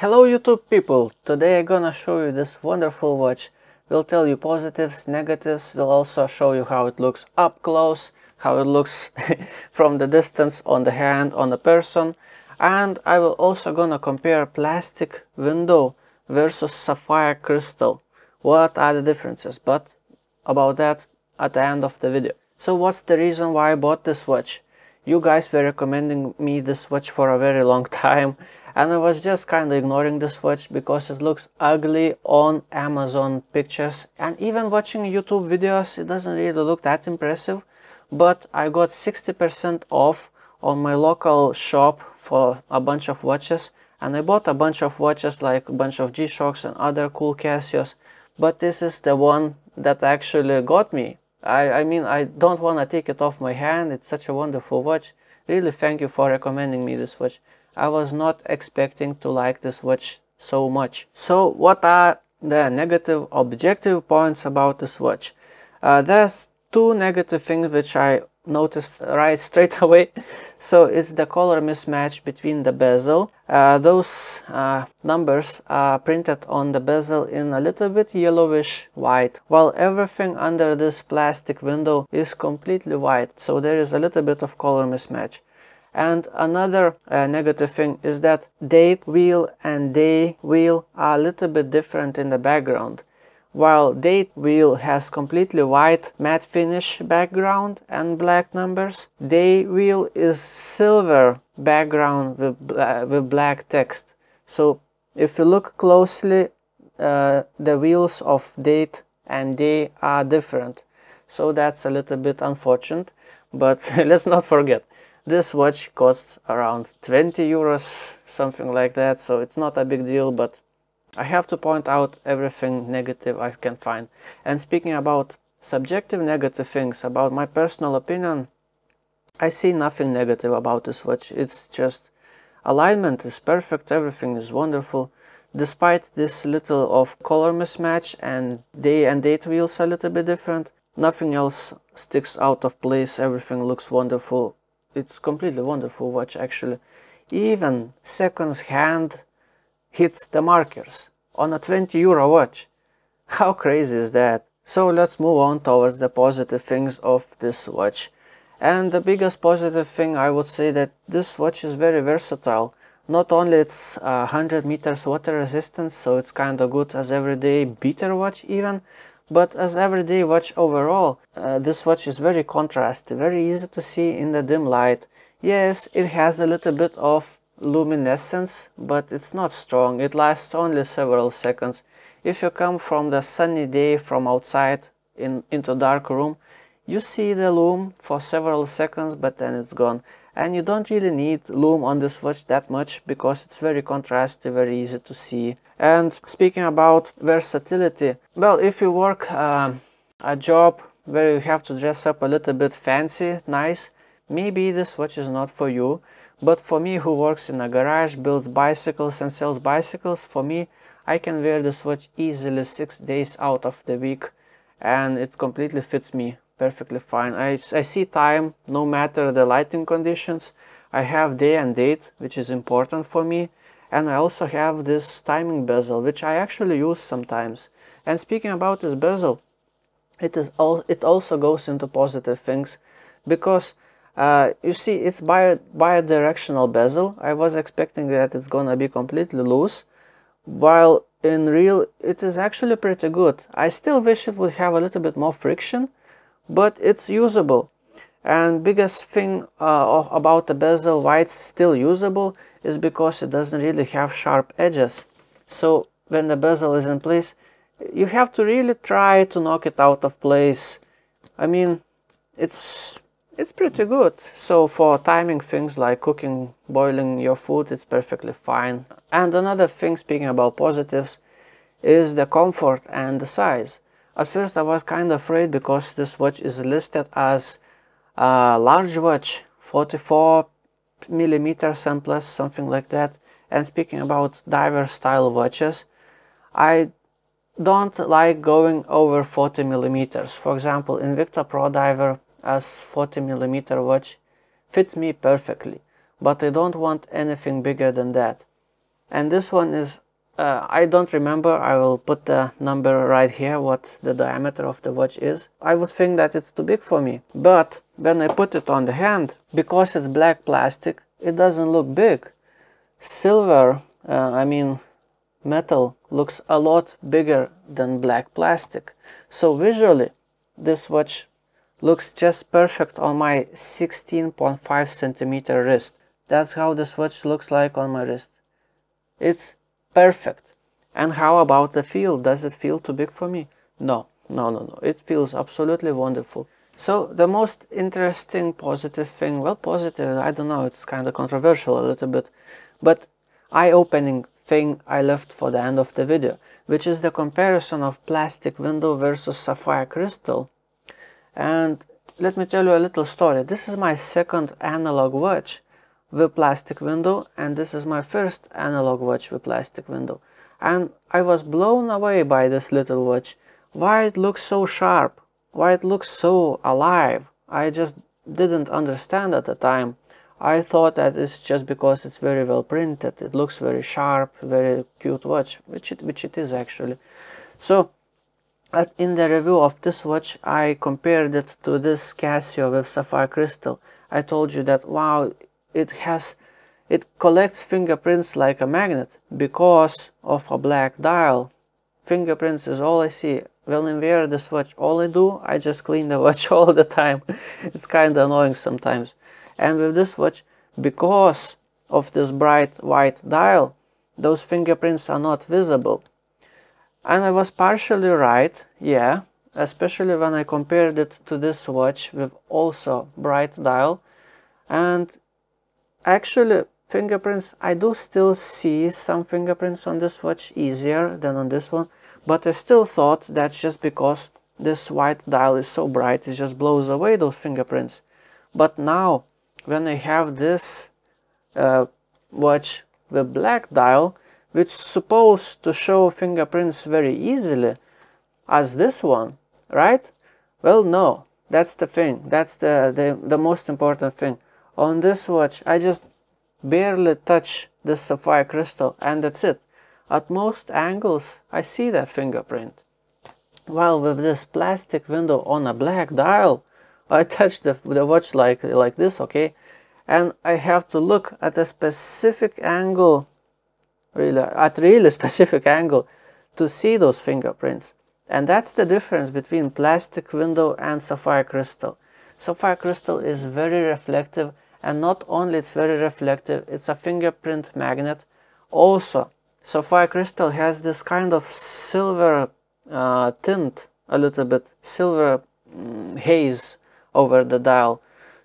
Hello YouTube people, today I'm gonna show you this wonderful watch. We'll tell you positives, negatives, we'll also show you how it looks up close, how it looks from the distance on the hand, on the person, and I will also gonna compare plastic window versus sapphire crystal. What are the differences, but about that at the end of the video. So what's the reason why I bought this watch? You guys were recommending me this watch for a very long time, and I was just kind of ignoring this watch because it looks ugly on Amazon pictures, and even watching YouTube videos it doesn't really look that impressive. But I got 60% off on my local shop for a bunch of watches, and I bought a bunch of watches, like a bunch of G-Shocks and other cool Casios, but this is the one that actually got me. I mean, I don't want to take it off my hand. It's such a wonderful watch. Really, thank you for recommending me this watch. I was not expecting to like this watch so much. So what are the negative objective points about this watch? There's two negative things which I noticed right straight away. So it's the color mismatch between the bezel. Those numbers are printed on the bezel in a little bit yellowish white, while everything under this plastic window is completely white. So there is a little bit of color mismatch. And another negative thing is that date wheel and day wheel are a little bit different in the background. While date wheel has completely white matte finish background and black numbers, day wheel is silver background with black text. So if you look closely, the wheels of date and day are different. So that's a little bit unfortunate, but let's not forget, this watch costs around 20 euros, something like that, so it's not a big deal, but I have to point out everything negative I can find. And speaking about subjective negative things, about my personal opinion, I see nothing negative about this watch. It's just alignment is perfect, everything is wonderful. Despite this little of color mismatch and date wheels a little bit different, nothing else sticks out of place, everything looks wonderful. It's completely wonderful watch actually. Even seconds hand hits the markers on a 20 euro watch. How crazy is that? So let's move on towards the positive things of this watch. And the biggest positive thing I would say that this watch is very versatile. Not only it's 100 meters water resistance, so it's kind of good as everyday beater watch even, but as everyday watch overall, this watch is very contrasty, very easy to see in the dim light. Yes, it has a little bit of luminescence, but it's not strong. It lasts only several seconds. If you come from the sunny day from outside into dark room, you see the lume for several seconds, but then it's gone. And you don't really need lume on this watch that much because it's very contrasty, very easy to see. And speaking about versatility, well, if you work a job where you have to dress up a little bit fancy, nice, maybe this watch is not for you. But for me, who works in a garage, builds bicycles and sells bicycles, for me, I can wear this watch easily 6 days out of the week, and it completely fits me perfectly fine. I see time, no matter the lighting conditions. I have day and date, which is important for me, and I also have this timing bezel, which I actually use sometimes. And speaking about this bezel, it also goes into positive things, because you see, it's bi-directional bezel. I was expecting that it's gonna be completely loose, while in real it is actually pretty good. I still wish it would have a little bit more friction, but it's usable. And biggest thing about the bezel, why it's still usable, is because it doesn't really have sharp edges. So when the bezel is in place, you have to really try to knock it out of place. I mean, it's pretty good. So for timing things like cooking, boiling your food, it's perfectly fine. And another thing, speaking about positives, is the comfort and the size. At first I was kind of afraid because this watch is listed as a large watch, 44 millimeters and plus, something like that. And speaking about diver style watches, I don't like going over 40 millimeters. For example, Invicta Pro Diver as 40 millimeter watch fits me perfectly, but I don't want anything bigger than that. And this one is, I don't remember, I will put the number right here, what the diameter of the watch is. I would think that it's too big for me, but when I put it on the hand, because it's black plastic, it doesn't look big. Silver, I mean metal, looks a lot bigger than black plastic. So visually, this watch looks just perfect on my 16.5 cm wrist. That's how this watch looks like on my wrist. It's perfect. And how about the feel? Does it feel too big for me? No, no, no, no. It feels absolutely wonderful. So the most interesting positive thing, well, positive, I don't know, it's kind of controversial a little bit, but eye-opening thing I left for the end of the video, which is the comparison of plastic window versus sapphire crystal. And let me tell you a little story. This is my second analog watch with plastic window, and this is my first analog watch with plastic window. And I was blown away by this little watch. Why it looks so sharp, why it looks so alive, I just didn't understand at the time. I thought that it's just because it's very well printed, it looks very sharp, very cute watch, which it is actually. So in the review of this watch, I compared it to this Casio with sapphire crystal. I told you that, wow, it collects fingerprints like a magnet because of a black dial. Fingerprints is all I see. When I wear this watch, all I do, I just clean the watch all the time. It's kind of annoying sometimes. And with this watch, because of this bright white dial, those fingerprints are not visible. And I was partially right, yeah, especially when I compared it to this watch with also bright dial. And actually, fingerprints, I do still see some fingerprints on this watch easier than on this one, but I still thought that's just because this white dial is so bright, it just blows away those fingerprints. But now, when I have this watch with black dial, which is supposed to show fingerprints very easily, as this one, right? Well, no, that's the thing, that's the most important thing. On this watch, I just barely touch this sapphire crystal, and that's it. At most angles, I see that fingerprint. While with this plastic window on a black dial, I touch the watch like this, okay? And I have to look at a specific angle, really, at really specific angle, to see those fingerprints. And that's the difference between plastic window and sapphire crystal. Sapphire crystal is very reflective, and not only it's very reflective, it's a fingerprint magnet. Also, sapphire crystal has this kind of silver tint, a little bit, silver haze over the dial.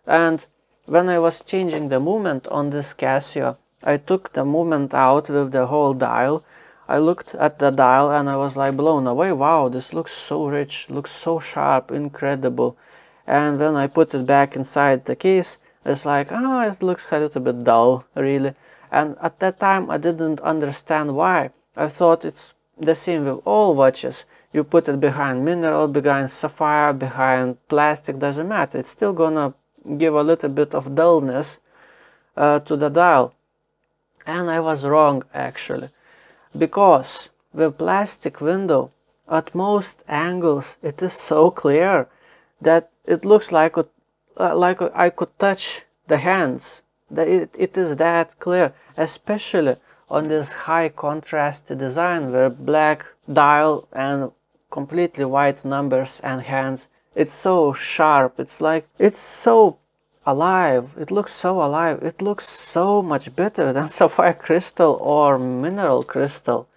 And when I was changing the movement on this Casio, I took the movement out with the whole dial. I looked at the dial and I was like blown away. Wow, this looks so rich, looks so sharp, incredible. And when I put it back inside the case, it's like, ah, it looks a little bit dull, really. And at that time, I didn't understand why. I thought it's the same with all watches. You put it behind mineral, behind sapphire, behind plastic, doesn't matter. It's still gonna give a little bit of dullness to the dial. And I was wrong, actually. Because with plastic window, at most angles, it is so clear that it looks like I could touch the hands. It is that clear, especially on this high contrast design where black dial and completely white numbers and hands. It's so sharp, it's like, it's so alive, it looks so alive, it looks so much better than sapphire crystal or mineral crystal.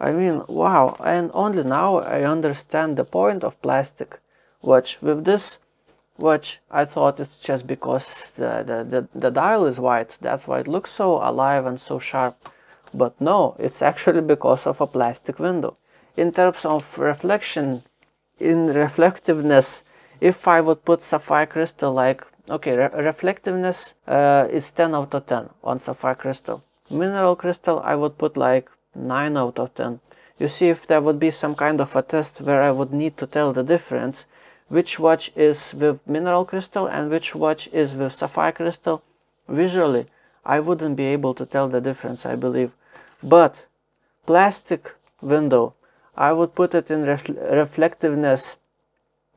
I mean, wow, and only now I understand the point of plastic watch. With this watch, I thought it's just because the dial is white, that's why it looks so alive and so sharp. But no, it's actually because of a plastic window. In terms of reflection, in reflectiveness, if I would put sapphire crystal, like, okay, reflectiveness is 10 out of 10 on sapphire crystal. Mineral crystal, I would put like 9 out of 10. You see, if there would be some kind of a test where I would need to tell the difference, which watch is with mineral crystal and which watch is with sapphire crystal, visually, I wouldn't be able to tell the difference, I believe. But plastic window, I would put it in reflectiveness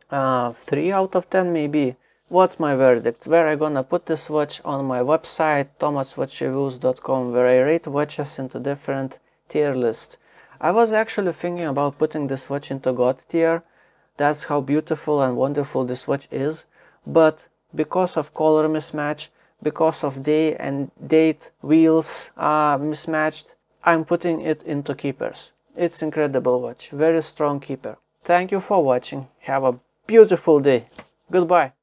3 out of 10 maybe. What's my verdict? Where I gonna put this watch? On my website thomaswatchreviews.com, where I rate watches into different tier lists. I was actually thinking about putting this watch into God tier. That's how beautiful and wonderful this watch is. But because of color mismatch, because of day and date wheels are mismatched, I'm putting it into keepers. It's incredible watch, very strong keeper. Thank you for watching. Have a beautiful day. Goodbye.